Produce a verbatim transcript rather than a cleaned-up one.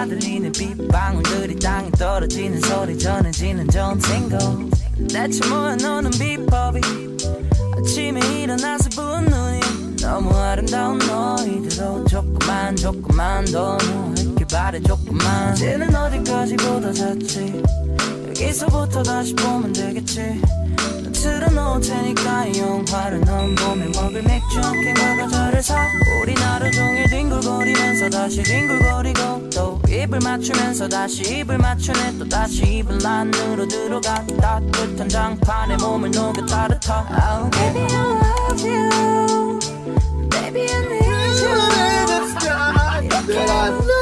다 들리는 빗방울들이 땅에 떨어지는 소리 전해지는 전생고 대체 뭐야 너는 비법이 아침에 일어나서 부은 눈이 너무 아름다운 너희들로 조금만 조금만 더 노랗게 바래 조금만 이제는 어디까지 보다 잤지 여기서부터 다시 보면 되겠지 난 틀어놓을 테니까 이 영화를 넌 몸에 먹을 맥주 한 캔과 과자를 사 우리 하루 종일 뒹굴거리면서 다시 뒹굴거리고 또 입을 맞추면서 다시 입을 맞추네 또 다시 입을 안으로 들어가 따뜻한 장판에 몸을 녹여 따뜻하 oh, Baby I love you Baby I need you You're the sky that I